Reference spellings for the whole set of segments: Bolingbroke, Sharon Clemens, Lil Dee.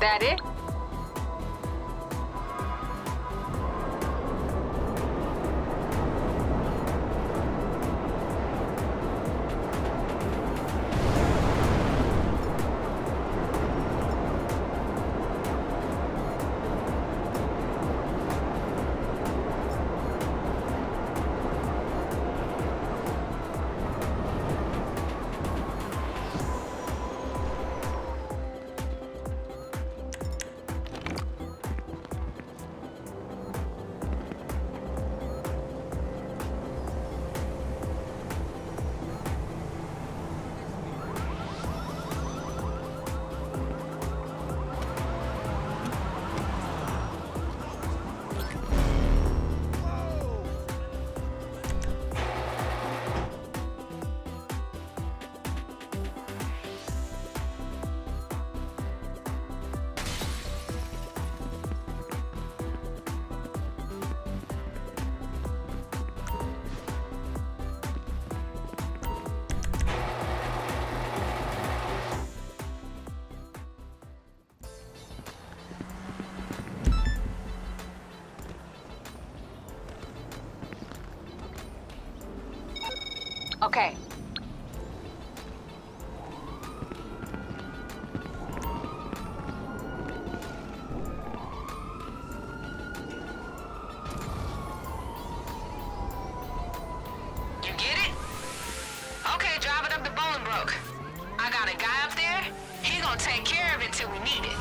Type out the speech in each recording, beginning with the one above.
That it? Okay. You get it? Okay, drive it up to Bolingbroke. I got a guy up there. He gonna take care of it till we need it.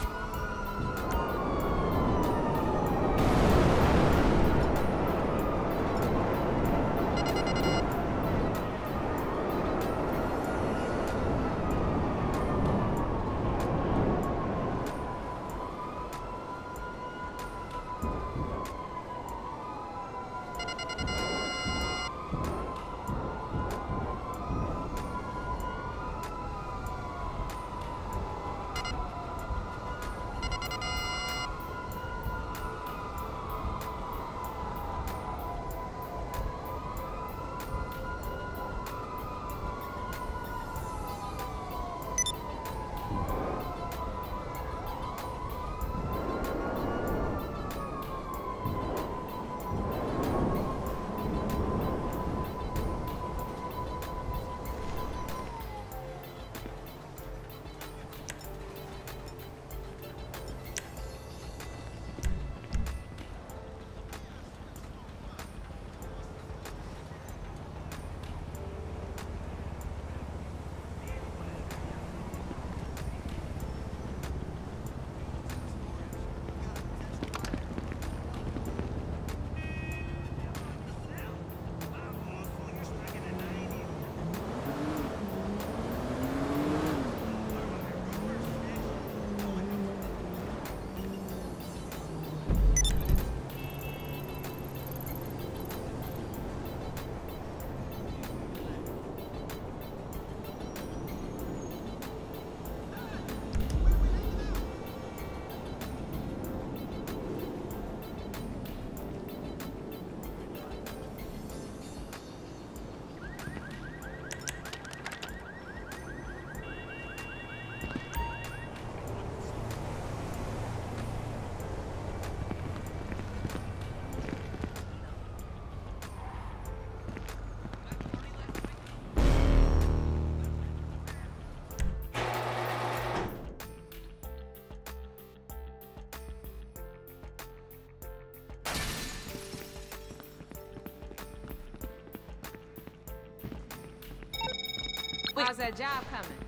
How's that job coming?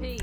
Peace.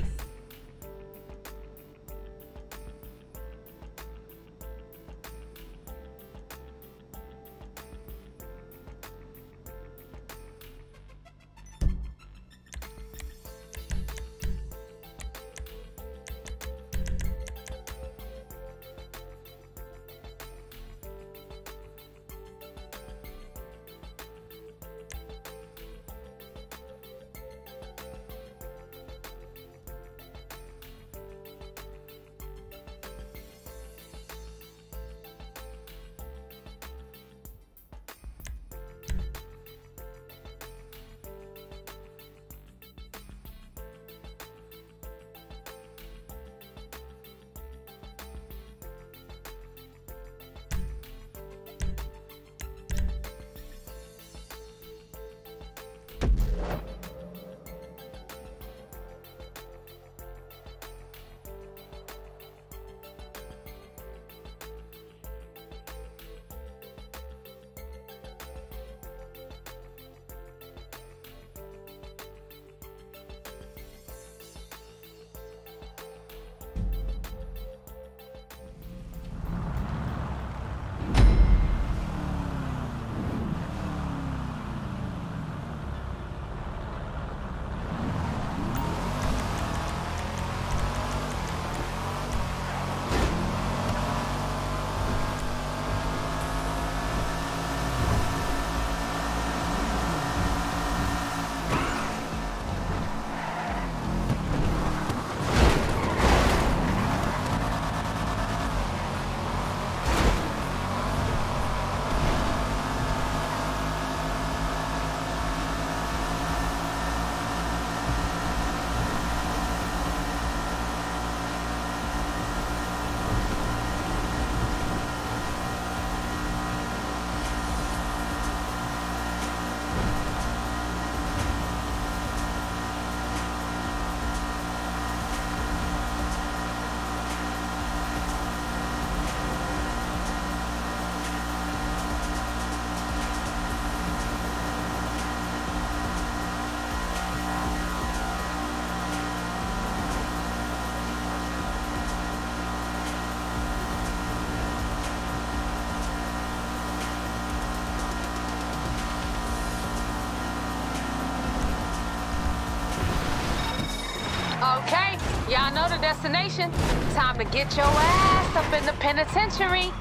destination. Time to get your ass up in the penitentiary.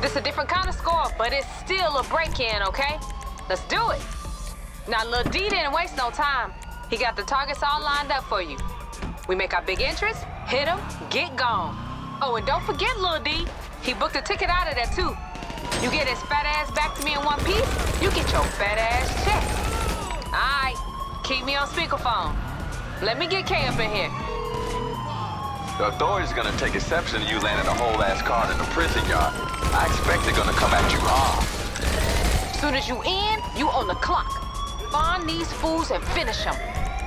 This is a different kind of score, but it's still a break-in, okay? Let's do it. Now, Lil Dee didn't waste no time. He got the targets all lined up for you. We make our big entrance, hit him, get gone. Oh, and don't forget Lil Dee. He booked a ticket out of there, too. You get his fat ass back to me in one piece, you get your fat ass checked. All right, keep me on speakerphone. Let me get K up in here. The authorities are gonna take exception to you landing a whole ass card in the prison yard. I expect they're gonna come at you hard. Soon as you in, you on the clock. Find these fools and finish them.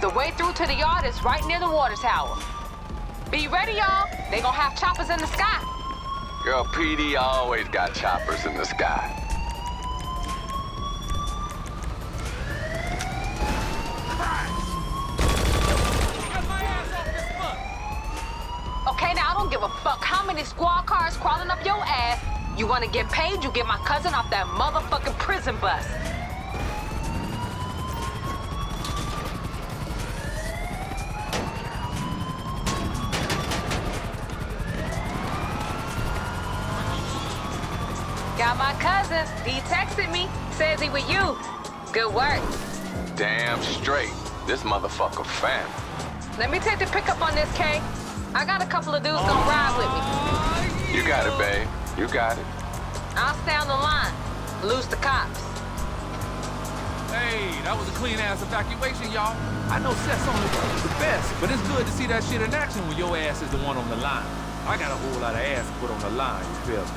The way through to the yard is right near the water tower. Be ready, y'all. They gonna have choppers in the sky. Girl, PD always got choppers in the sky. Okay, now I don't give a fuck how many squad cars crawling up your ass. You wanna get paid, you get my cousin off that motherfucking prison bus. Got my cousins. He texted me. Says he with you. Good work. Damn straight. This motherfucker fam. Let me take the pickup on this, K. I got a couple of dudes gonna ride with me. You got it, babe. You got it. I'll stay on the line. Lose the cops. Hey, that was a clean-ass evacuation, y'all. I know Seth's on the best, but it's good to see that shit in action when your ass is the one on the line. I got a whole lot of ass to put on the line, you feel me?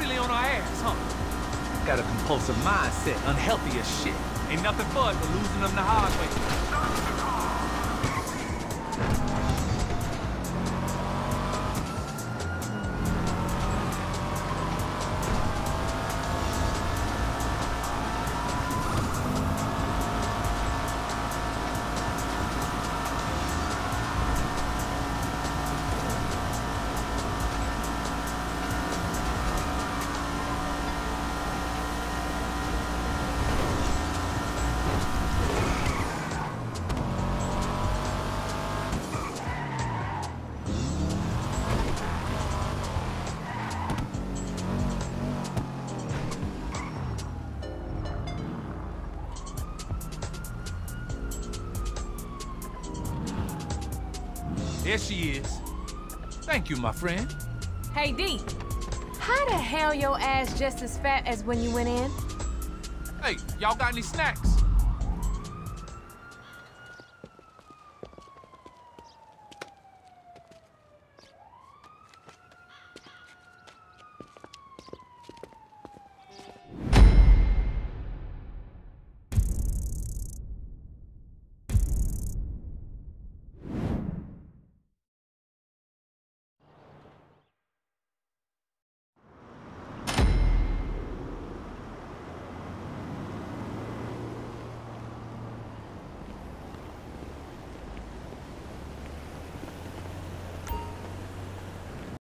Really on our ass, huh? Got a compulsive mindset, unhealthy as shit. Ain't nothing for it but losing them the hard way. There she is. Thank you, my friend. Hey, D. How the hell your ass just as fat as when you went in? Hey, y'all got any snacks?